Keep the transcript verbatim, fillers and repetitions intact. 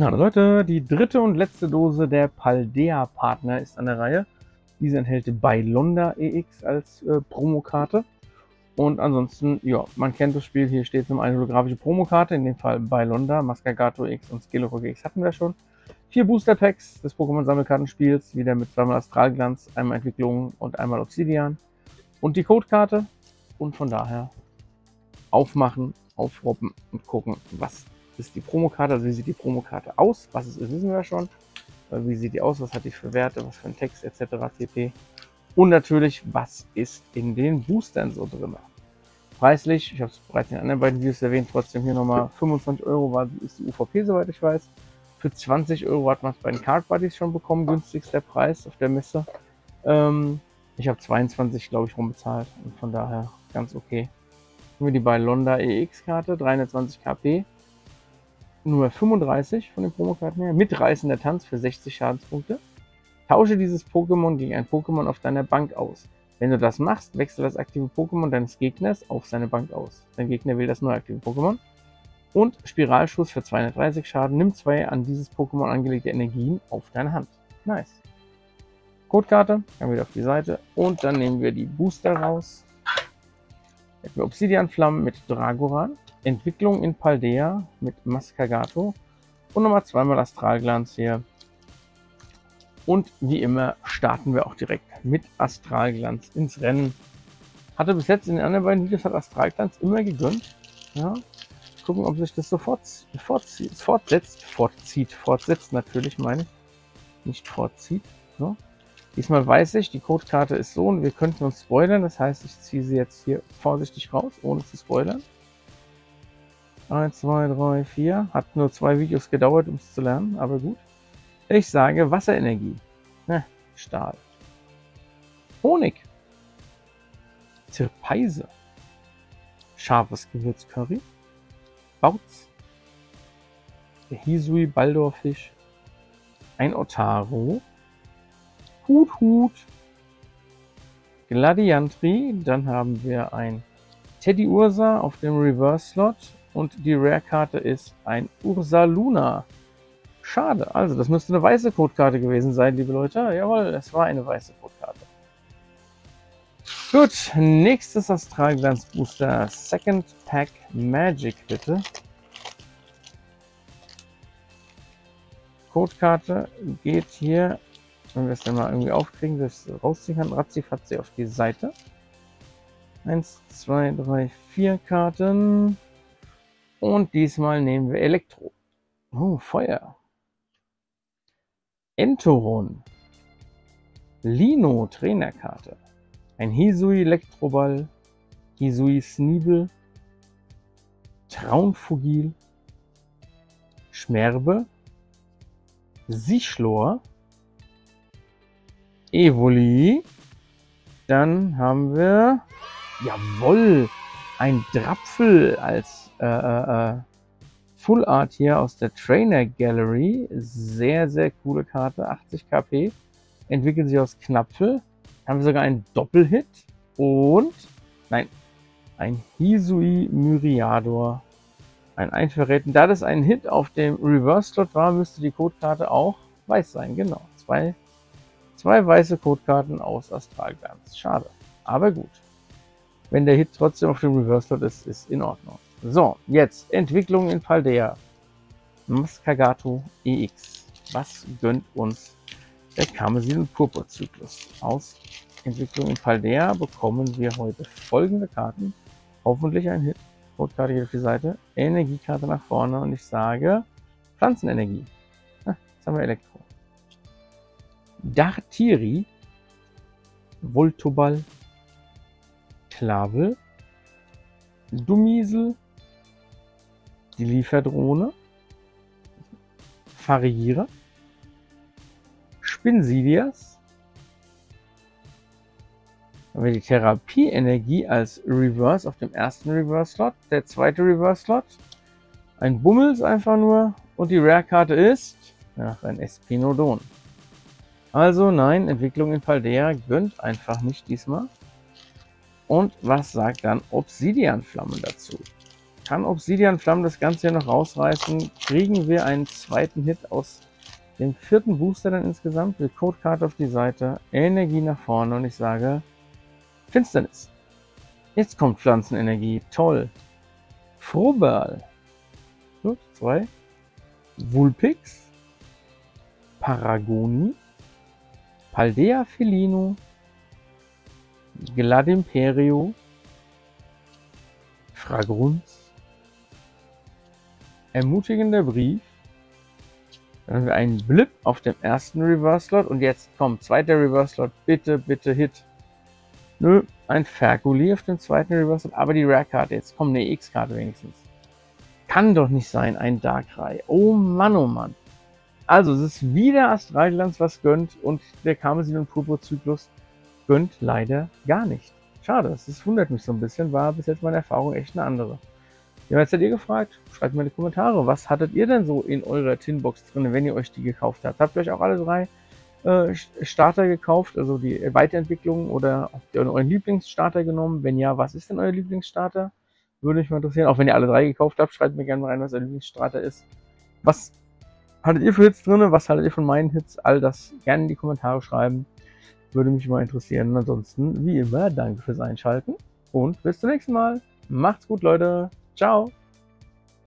Na Leute, die dritte und letzte Dose der Paldea Partner ist an der Reihe. Diese enthält Bailonda E X als äh, Promokarte. Und ansonsten, ja, man kennt das Spiel, hier steht zum einen holographische Promokarte, in dem Fall Bailonda, Maskagato-ex und Skelokrok-ex hatten wir schon. Vier Booster-Packs des Pokémon-Sammelkartenspiels, wieder mit zweimal Astralglanz, einmal Entwicklung und einmal Obsidian. Und die Codekarte. Und von daher aufmachen, aufroppen und gucken, was ist die Promokarte, also wie sieht die Promokarte aus, was es ist, wissen wir schon. Wie sieht die aus, was hat die für Werte, was für einen Text et cetera pp. Und natürlich, was ist in den Boostern so drin? Preislich, ich habe es bereits in den anderen beiden Videos erwähnt, trotzdem hier nochmal fünfundzwanzig Euro war, ist die U V P, soweit ich weiß. Für zwanzig Euro hat man es bei den Card Buddies schon bekommen, günstigster Preis auf der Messe. Ähm, ich habe zweiundzwanzig, glaube ich, rumbezahlt und von daher ganz okay. Haben wir die Bailonda E X-Karte, dreihundertzwanzig KP, nur fünfunddreißig von den Promokarten her, mit reißender Tanz für sechzig Schadenspunkte. Tausche dieses Pokémon gegen ein Pokémon auf deiner Bank aus. Wenn du das machst, wechsle das aktive Pokémon deines Gegners auf seine Bank aus. Dein Gegner wählt das neue aktive Pokémon. Und Spiralschuss für zweihundertdreißig Schaden. Nimm zwei an dieses Pokémon angelegte Energien auf deine Hand. Nice. Codekarte, dann wieder auf die Seite. Und dann nehmen wir die Booster raus. Dann haben wir Obsidianflammen mit Dragoran. Entwicklung in Paldea mit Maskagato. Und nochmal zweimal Astralglanz hier. Und wie immer starten wir auch direkt mit Astralglanz ins Rennen. Hatte bis jetzt in den anderen beiden Videos hat Astralglanz immer gegönnt. Ja, gucken, ob sich das sofort fortzieht, fortsetzt, fortzieht, fortsetzt natürlich meine ich, nicht fortzieht. So. Diesmal weiß ich, die Codekarte ist so und wir könnten uns spoilern. Das heißt, ich ziehe sie jetzt hier vorsichtig raus, ohne zu spoilern. eins, zwei, drei, vier. Hat nur zwei Videos gedauert, um es zu lernen, aber gut. Ich sage Wasserenergie, ne, Stahl, Honig, Zirpeise, scharfes Gewürzcurry, Bautz, der Hisui Baldorfisch, ein Otaro, Hut Hut, Gladiantri, dann haben wir ein Teddy Ursa auf dem Reverse Slot und die Rare-Karte ist ein Ursaluna. Schade, also das müsste eine weiße Codekarte gewesen sein, liebe Leute. Jawohl, es war eine weiße Codekarte. Gut, nächstes Astralglanz Booster. Second Pack Magic, bitte. Codekarte geht hier, wenn wir es dann mal irgendwie aufkriegen, das rausziehen kann, ratzifatzi auf die Seite. eins, zwei, drei, vier Karten. Und diesmal nehmen wir Elektro. Oh, Feuer. Entoron, Lino Trainerkarte, ein Hisui Elektroball, Hisui Sneebel, Traunfugil, Schmerbe, Sichlor, Evoli, dann haben wir, jawohl, ein Drapfel als äh, äh, äh, Full Art hier aus der Trainer Gallery, sehr, sehr coole Karte, achtzig KP, entwickelt sich aus Knapfel, haben wir sogar einen Doppelhit und, nein, ein Hisui Myriador, ein Einverräten. Da das ein Hit auf dem Reverse Slot war, müsste die Codekarte auch weiß sein, genau, zwei, zwei weiße Codekarten aus Astralglanz, schade, aber gut, wenn der Hit trotzdem auf dem Reverse Slot ist, ist in Ordnung. So, jetzt Entwicklung in Paldea. Maskagato E X. Was gönnt uns der Karmesin und Purpur-Zyklus? Aus Entwicklung in Paldea bekommen wir heute folgende Karten. Hoffentlich ein Hit. Rotkarte geht auf die Seite. Energiekarte nach vorne und ich sage Pflanzenenergie. Na, jetzt haben wir Elektro. Dartiri. Voltoball. Klavel. Dummiesel. Die Lieferdrohne, Farriere, Spinsidias, haben wir die Therapieenergie als Reverse auf dem ersten Reverse-Slot, der zweite Reverse-Slot, ein Bummels einfach nur und die Rare-Karte ist ja, ein Espinodon. Also nein, Entwicklung in Paldea gönnt einfach nicht diesmal. Und was sagt dann Obsidianflammen dazu? Kann Obsidianflammen das Ganze hier noch rausreißen, kriegen wir einen zweiten Hit aus dem vierten Booster dann insgesamt. Wir Codekarte auf die Seite, Energie nach vorne und ich sage Finsternis. Jetzt kommt Pflanzenenergie, toll. Frohball. Gut, zwei. Vulpix. Paragoni. Paldea Felino. Gladimperio. Fragrunz. Ermutigender Brief. Dann haben wir einen Blip auf dem ersten Reverse-Slot und jetzt kommt zweiter Reverse-Slot. Bitte, bitte Hit. Nö, ein Ferguli auf dem zweiten Reverse-Slot, aber die Rare-Karte. Jetzt kommt eine E X-Karte wenigstens. Kann doch nicht sein, ein Darkrai. Oh Mann, oh Mann. Also, es ist wieder Astralglanz, was gönnt, und der Karmesin und Purpur-Zyklus gönnt leider gar nicht. Schade, das wundert mich so ein bisschen, war bis jetzt meine Erfahrung echt eine andere. Ja, jetzt seid ihr gefragt, schreibt mir in die Kommentare, was hattet ihr denn so in eurer Tinbox drin, wenn ihr euch die gekauft habt? Habt ihr euch auch alle drei äh, Starter gekauft, also die Weiterentwicklung, oder habt ihr euren Lieblingsstarter genommen? Wenn ja, was ist denn euer Lieblingsstarter? Würde mich mal interessieren, auch wenn ihr alle drei gekauft habt, schreibt mir gerne mal rein, was euer Lieblingsstarter ist. Was hattet ihr für Hits drin, was haltet ihr von meinen Hits? All das gerne in die Kommentare schreiben. Würde mich mal interessieren. Ansonsten, wie immer, danke fürs Einschalten und bis zum nächsten Mal. Macht's gut, Leute. Ciao.